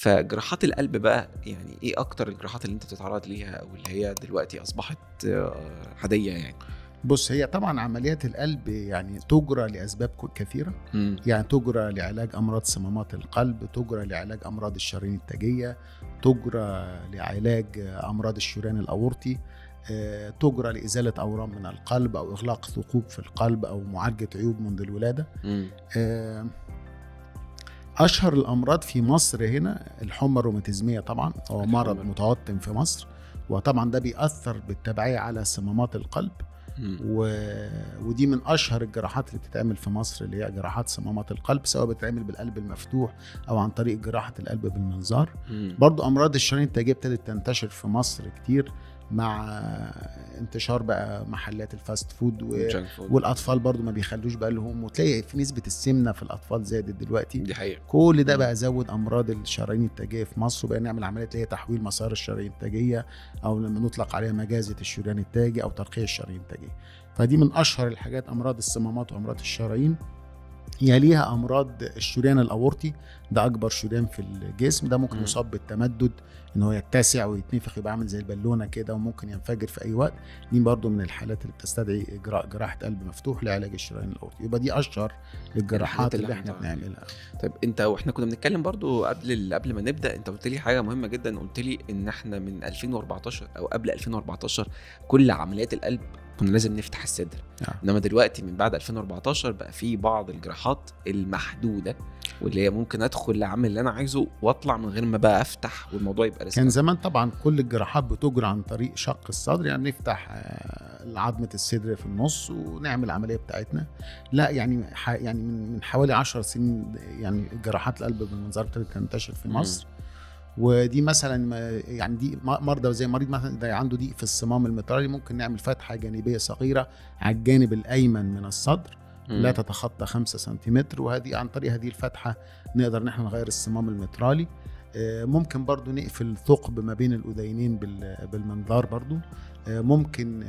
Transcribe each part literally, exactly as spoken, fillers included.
فجراحات القلب بقى يعني ايه اكتر الجراحات اللي انت بتتعرض ليها او اللي هي دلوقتي اصبحت عاديه؟ يعني بص، هي طبعا عمليات القلب يعني تجرى لاسباب كثيره، م. يعني تجرى لعلاج امراض صمامات القلب، تجرى لعلاج امراض الشرايين التاجيه، تجرى لعلاج امراض الشريان الاورطي، تجرى لإزالة أورام من القلب أو إغلاق ثقوب في القلب أو معالجة عيوب منذ الولادة. م. أشهر الأمراض في مصر هنا الحمى الروماتيزمية، طبعا هو مرض متوطن في مصر، وطبعا ده بيأثر بالتبعية على صمامات القلب، و... ودي من أشهر الجراحات اللي بتتعمل في مصر، اللي هي جراحات صمامات القلب، سواء بتتعمل بالقلب المفتوح أو عن طريق جراحة القلب بالمنظار. م. برضو أمراض الشرايين التاجية ابتدت تنتشر في مصر كتير مع انتشار بقى محلات الفاست فود، و... والاطفال برضو ما بيخلوش بقى لهم، وتلاقي في نسبه السمنه في الاطفال زادت دلوقتي، دي حقيقة. كل ده بقى زود امراض الشرايين التاجيه في مصر، وبقى نعمل عمليات اللي هي تحويل مسار الشرايين التاجيه، او لما نطلق عليها مجازة الشريان التاجي او ترقيع الشرايين التاجيه. فدي من اشهر الحاجات، امراض الصمامات وامراض الشرايين. يليها امراض الشريان الاورطي، ده اكبر شريان في الجسم، ده ممكن يصاب بالتمدد، ان هو يتسع ويتنفخ يبقى عامل زي البالونه كده، وممكن ينفجر في اي وقت. دي برضو من الحالات اللي بتستدعي اجراء جراحه قلب مفتوح لعلاج الشريان الاورطي. يبقى دي اشهر الجراحات اللي, اللي احنا بنعملها. طيب انت واحنا كنا بنتكلم برضو قبل قبل ما نبدا، انت قلت لي حاجه مهمه جدا، قلت لي ان احنا من ألفين وأربعتاشر او قبل ألفين وأربعتاشر كل عمليات القلب كنا لازم نفتح الصدر، انما دلوقتي من بعد ألفين وأربعتاشر بقى في بعض الجراحات المحدوده، واللي هي ممكن ادخل اعمل اللي انا عايزه واطلع من غير ما بقى افتح، والموضوع يبقى رسمي. كان زمان طبعا كل الجراحات بتجرى عن طريق شق الصدر، يعني نفتح عظمه الصدر في النص ونعمل العمليه بتاعتنا. لا يعني يعني من حوالي عشر سنين يعني جراحات القلب بالمنظار ابتدت تنتشر في مصر. م. ودي مثلا يعني دي مرضى زي مريض مثلا ده عنده ضيق في الصمام الميترالي، ممكن نعمل فتحه جانبيه صغيره على الجانب الايمن من الصدر لا تتخطى خمسة سنتيمتر، وهذه عن طريق هذه الفتحه نقدر نحن نغير الصمام الميترالي. ممكن برضو نقفل ثقب ما بين الاذينين بالمنظار برضو. ممكن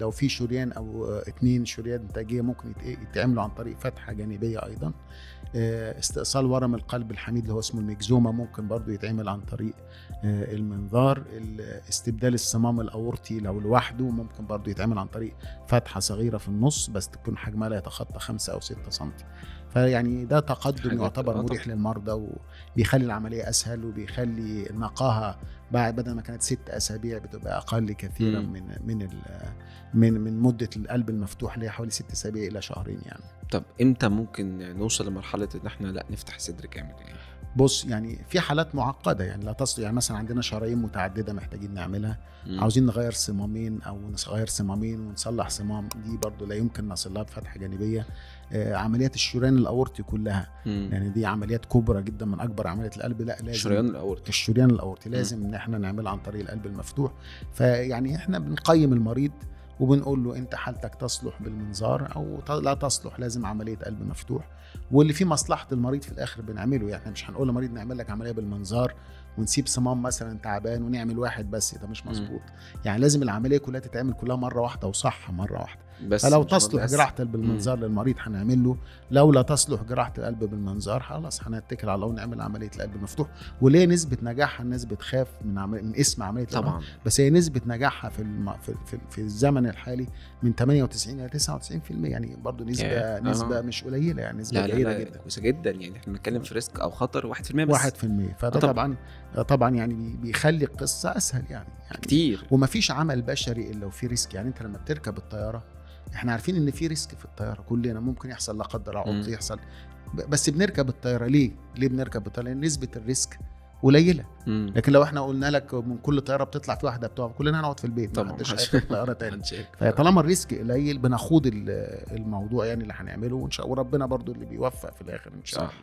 لو في شريان او اتنين شريان تاجيه ممكن يتعملوا عن طريق فتحه جانبيه ايضا. استئصال ورم القلب الحميد اللي هو اسمه الميكزوما ممكن برضو يتعمل عن طريق المنظار. استبدال الصمام الاورطي لو لوحده ممكن برضو يتعمل عن طريق فتحه صغيره في النص، بس تكون حجمها لا يتخطى خمسة أو ستة سنتيمتر. فيعني ده تقدم يعتبر مريح للمرضى، وبيخلي العمليه اسهل، وبيخلي النقاهه بعد بدل ما كانت ست اسابيع بتبقى اقل كثيرا من من من من مده القلب المفتوح اللي هي حوالي ست اسابيع الى شهرين يعني. طب امتى ممكن نوصل لمرحله ان احنا لا نفتح صدر كامل يعني؟ بص يعني في حالات معقده يعني لا تصل، يعني مثلا عندنا شرايين متعدده محتاجين نعملها، م. عاوزين نغير صمامين او نغير صمامين ونصلح صمام، دي برضو لا يمكن نصلها بفتحه جانبيه. آه عمليات الشريان الاورطي كلها، م. يعني دي عمليات كبرى جدا من اكبر عمليات القلب، لا لازم الشريان الاورطي الشريان الاورطي لازم ان احنا نعملها عن طريق القلب المفتوح. فيعني احنا بنقيم المريض وبنقول له انت حالتك تصلح بالمنظار او لا تصلح، لازم عمليه قلب مفتوح، واللي فيه مصلحه المريض في الاخر بنعمله. يعني مش هنقول لمريض نعمل لك عمليه بالمنظار ونسيب صمام مثلا تعبان ونعمل واحد بس، ده مش مظبوط. يعني لازم العمليه كلها تتعمل كلها مره واحده وصح مره واحده. فلو تصلح جراحه القلب بالمنظار للمريض هنعمل له، لو لا تصلح جراحه القلب بالمنظار خلاص هنتكل على الله ونعمل عمليه القلب مفتوح. وليه نسبه نجاحها، الناس بتخاف من عمليه من اسم عمليه طبعا، بس هي نسبه نجاحها في الم... في, في في الزمن الحالي من ثمانية وتسعين إلى تسعة وتسعين بالمية، يعني برضو نسبه yeah. نسبه uh-huh. مش قليله، يعني نسبه قليله جدا كويسه جدا. يعني احنا بنتكلم في ريسك او خطر واحد بالمية بس، واحد بالمية. فده طبعا طبعا يعني بيخلي القصه اسهل يعني, يعني كتير. ومفيش عمل بشري الا وفي ريسك. يعني انت لما بتركب الطياره احنا عارفين ان في ريسك في الطياره، كلنا ممكن يحصل لا قدر الله يحصل، بس بنركب الطياره ليه؟ ليه بنركب الطياره؟ لان نسبه الريسك قليله. مم. لكن لو احنا قلنا لك من كل طياره بتطلع في واحده بتقع، كلنا هنقعد في البيت ما حدش هيركب طياره تاني. فطالما الريسك قليل بنخوض الموضوع يعني اللي هنعمله، وان شاء الله ربنا برضو اللي بيوفق في الاخر ان شاء الله.